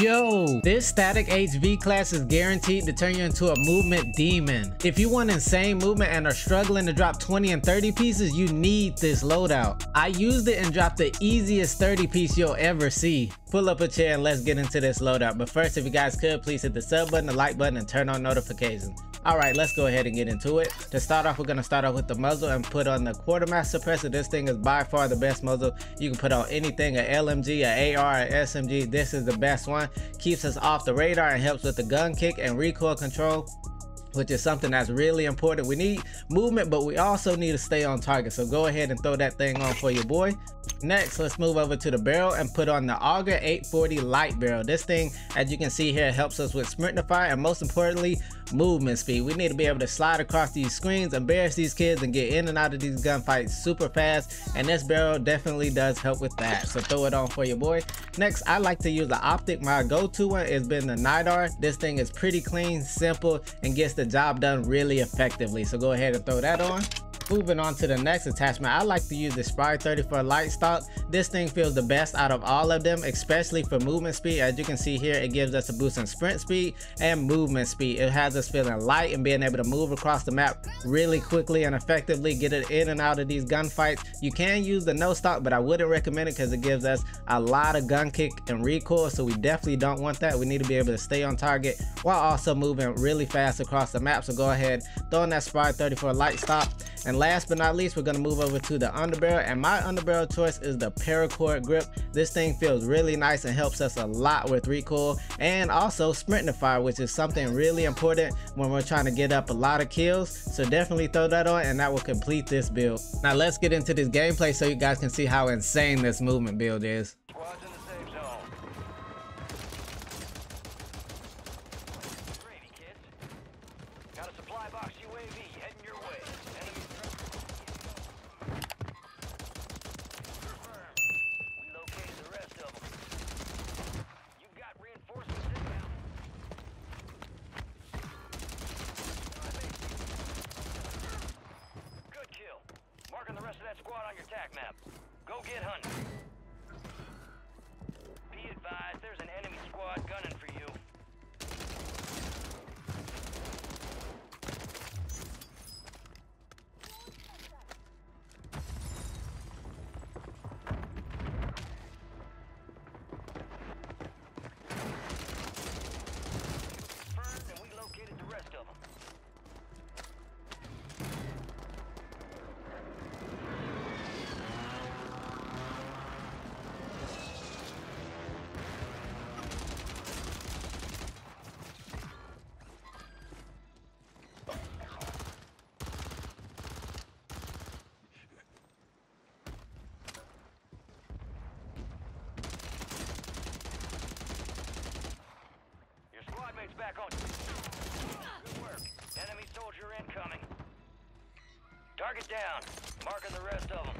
Yo, this Static HV class is guaranteed to turn you into a movement demon. If you want insane movement and are struggling to drop 20 and 30 pieces, you need this loadout. I used it and dropped the easiest 30 piece you'll ever see. Pull up a chair and let's get into this loadout. But first, if you guys could, please hit the sub button, the like button, and turn on notifications. All right, let's go ahead and get into it. To start off, we're gonna start off with the muzzle and put on the quartermaster suppressor. This thing is by far the best muzzle. You can put on anything, an LMG, an AR, an SMG. This is the best one. Keeps us off the radar and helps with the gun kick and recoil control, which is something that's really important. We need movement, but we also need to stay on target. So go ahead and throw that thing on for your boy. Next, let's move over to the barrel and put on the Augur 840 light barrel. This thing, as you can see here, helps us with sprintify and most importantly, movement speed. We need to be able to slide across these screens, embarrass these kids, and get in and out of these gunfights super fast. And this barrel definitely does help with that. So throw it on for your boy. Next, I like to use the optic. My go-to one has been the Nidar. This thing is pretty clean, simple, and gets the job done really effectively. So go ahead and throw that on. Moving on to the next attachment, I like to use the Spry 34 light stock. This thing feels the best out of all of them, especially for movement speed. As you can see here, it gives us a boost in sprint speed and movement speed. It has us feeling light and being able to move across the map really quickly and effectively, get it in and out of these gunfights. You can use the no stock, but I wouldn't recommend it because it gives us a lot of gun kick and recoil, so we definitely don't want that. We need to be able to stay on target while also moving really fast across the map. So go ahead, throw in that Spry 34 light stock. And last but not least, we're gonna move over to the underbarrel, and my underbarrel choice is the paracord grip. This thing feels really nice and helps us a lot with recoil and also sprintify, which is something really important when we're trying to get up a lot of kills. So definitely throw that on and that will complete this build. Now let's get into this gameplay so you guys can see how insane this movement build is. Squad on your tac map. Go get hunting. Be advised, there's an enemy squad gunning for you. Confirmed, and we located the rest of them. Back on. Good work. Enemy soldier incoming. Target down. Marking the rest of them.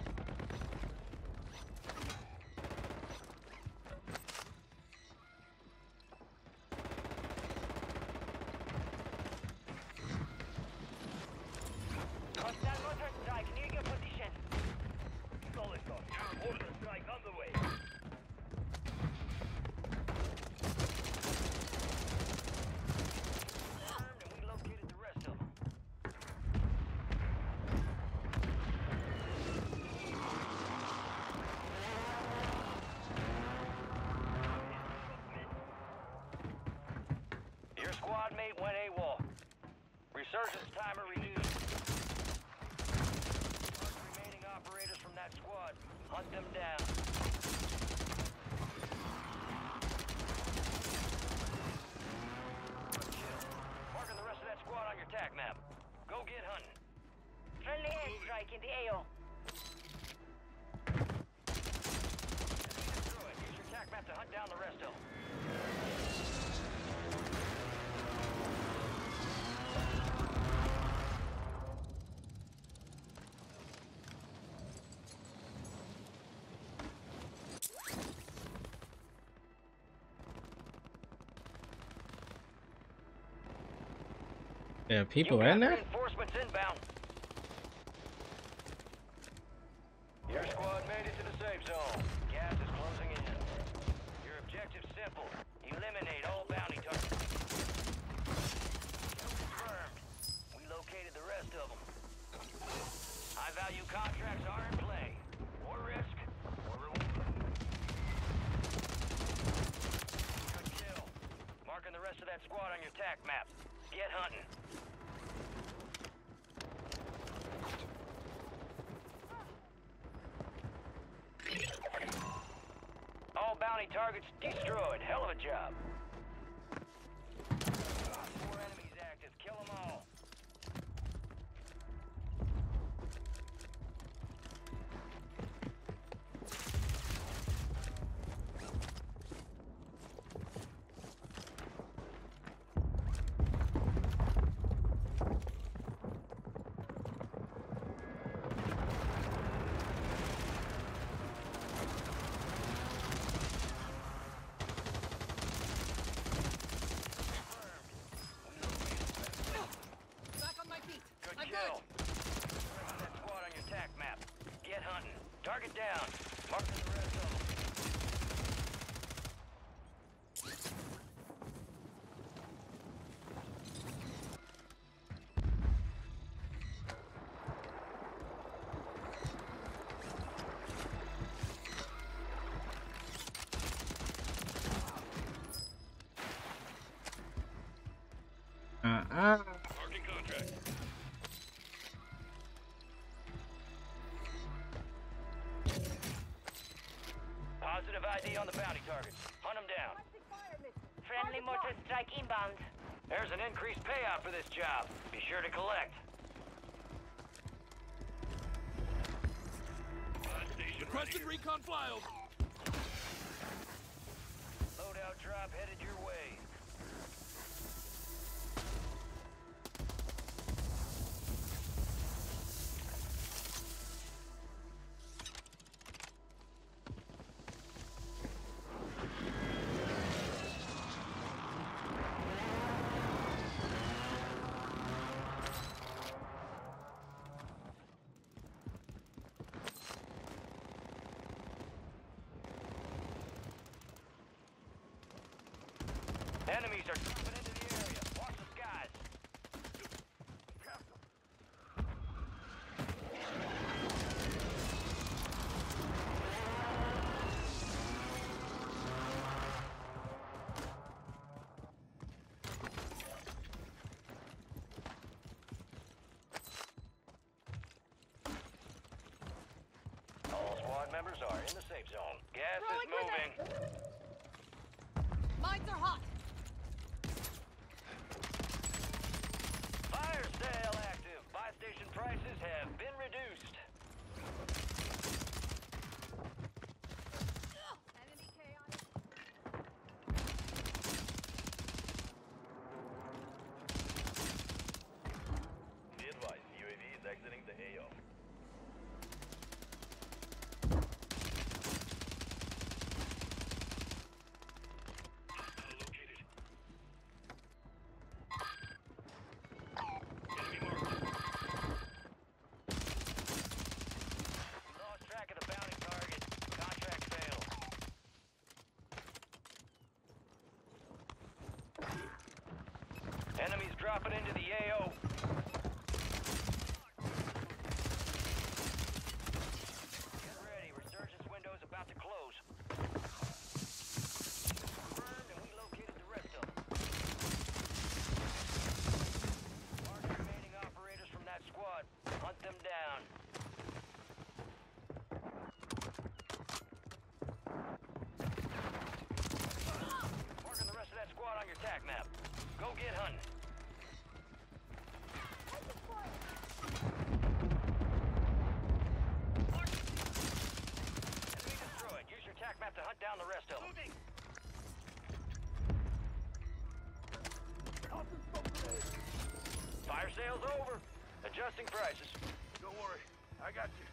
Squad mate went AWOL. Resurgence timer reduced. Remaining operators from that squad. Hunt them down. Marking the rest of that squad on your tac map. Go get hunting. Friendly airstrike in the AO. Destroy it. Use your tac map to hunt down the rest of them. There are people in there? Reinforcements inbound. Your squad made it to the safe zone. Gas is closing in. Your objective simple. Eliminate value contracts are in play. More risk, more reward. Good kill. Marking the rest of that squad on your TAC map. Get hunting. All bounty targets destroyed. Hell of a job. 4 enemies active. Kill them all. Target down. Mark the rest of them. Marking contract. Positive ID on the bounty target. Hunt them down. Friendly mortar strike inbound. There's an increased payout for this job. Be sure to collect. Requested recon flyover. Loadout drop headed your way. Enemies are dropping into the area. Watch the skies. All squad members are in the safe zone. Gas is moving. Mines are hot. Fire sale active. Buy station prices have been reduced. Enemy chaos. Be advised, UAV is exiting the AO. Enemies dropping into the AO. Get ready, resurgence window is about to close. Confirmed, and we located the rest of them. Mark the remaining operators from that squad. Hunt them down. Marking the rest of that squad on your TAC map. Go get hunting. Enemy destroyed. Use your TAC map to hunt down the rest of them. Moving. Fire sale's over. Adjusting prices. Don't worry. I got you.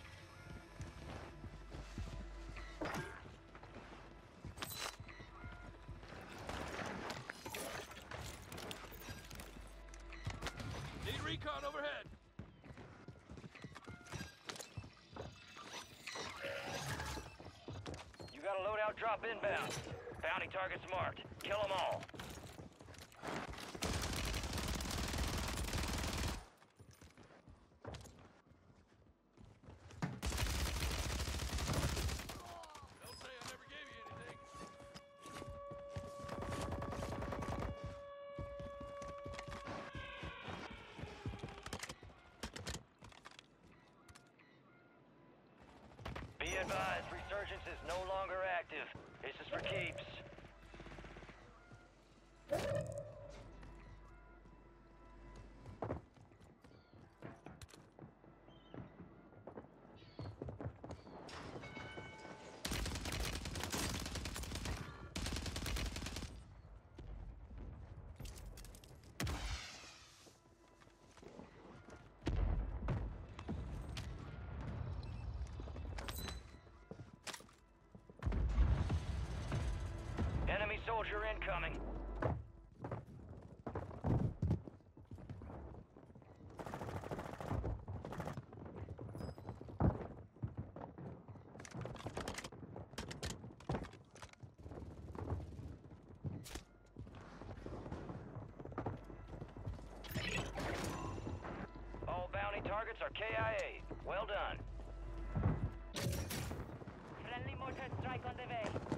Recon overhead. You got a loadout drop inbound. Bounty targets marked. Kill them all. advised, resurgence is no longer active. This is for keeps. Soldier incoming. All bounty targets are KIA. Well done. Friendly mortar strike on the way.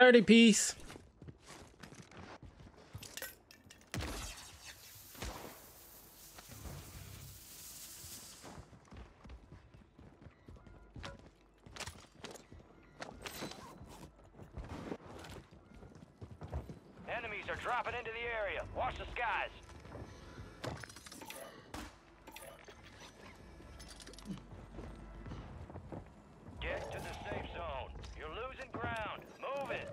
$30 piece. Enemies are dropping into the area. Watch the skies. Get to the safe zone. You're losing ground. Move it.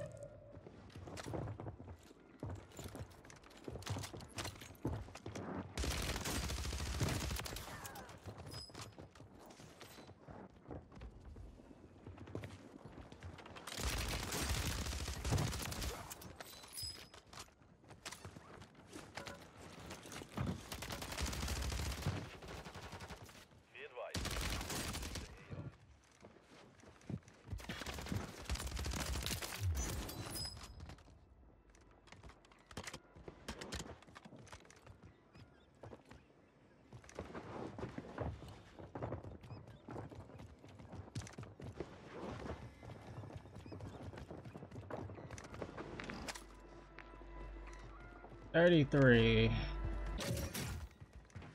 $33.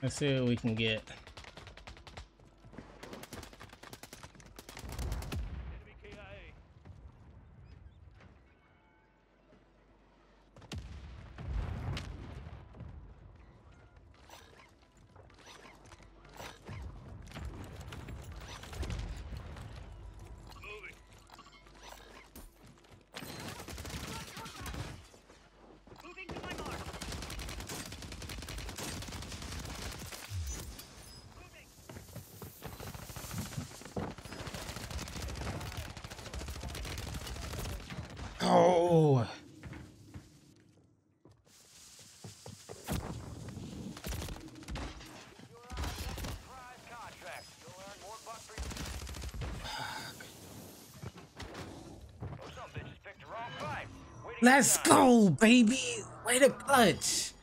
Let's see what we can get. Oh. Let's go, baby. Way to clutch.